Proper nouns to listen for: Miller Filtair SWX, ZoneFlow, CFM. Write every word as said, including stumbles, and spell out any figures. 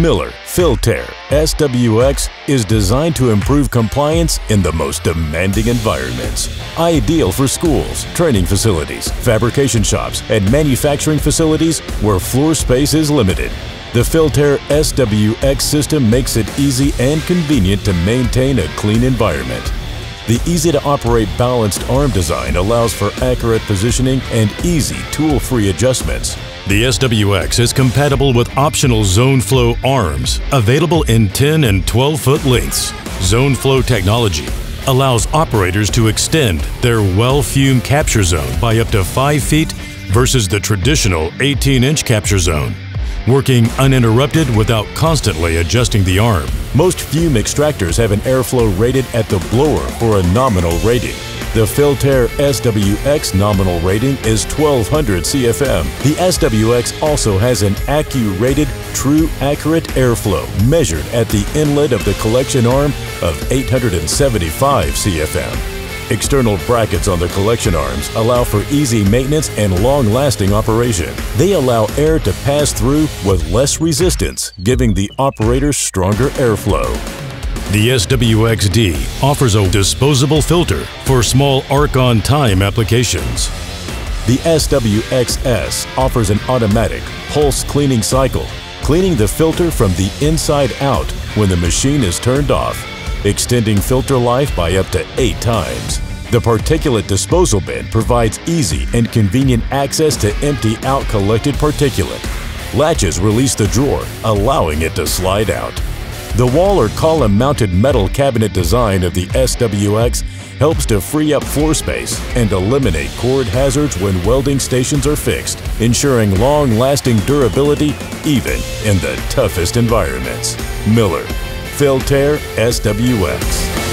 Miller Filtair S W X is designed to improve compliance in the most demanding environments. Ideal for schools, training facilities, fabrication shops, and manufacturing facilities where floor space is limited. The Filtair S W X system makes it easy and convenient to maintain a clean environment. The easy-to-operate balanced arm design allows for accurate positioning and easy tool-free adjustments. The S W X is compatible with optional ZoneFlow arms available in ten and twelve foot lengths. ZoneFlow technology allows operators to extend their well fume capture zone by up to five feet versus the traditional eighteen inch capture zone, working uninterrupted without constantly adjusting the arm. Most fume extractors have an airflow rated at the blower for a nominal rating. The Filtair S W X nominal rating is twelve hundred C F M. The S W X also has an A C U-rated true accurate airflow measured at the inlet of the collection arm of eight hundred seventy-five C F M. External brackets on the collection arms allow for easy maintenance and long-lasting operation. They allow air to pass through with less resistance, giving the operator stronger airflow. The S W X D offers a disposable filter for small arc-on-time applications. The S W X S offers an automatic pulse cleaning cycle, cleaning the filter from the inside out when the machine is turned off, extending filter life by up to eight times. The particulate disposal bin provides easy and convenient access to empty out collected particulate. Latches release the drawer, allowing it to slide out. The wall or column-mounted metal cabinet design of the S W X helps to free up floor space and eliminate cord hazards when welding stations are fixed, ensuring long-lasting durability even in the toughest environments. Miller Filtair S W X.